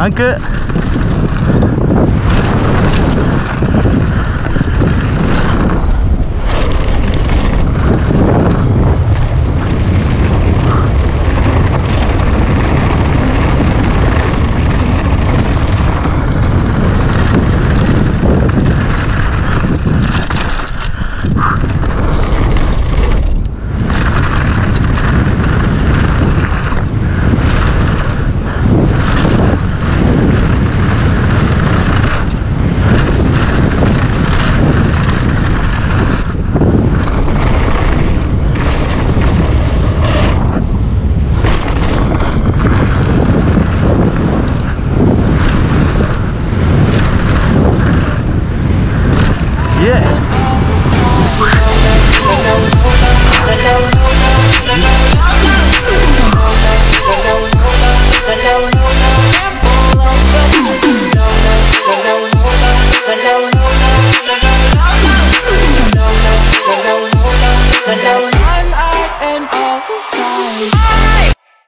Danke.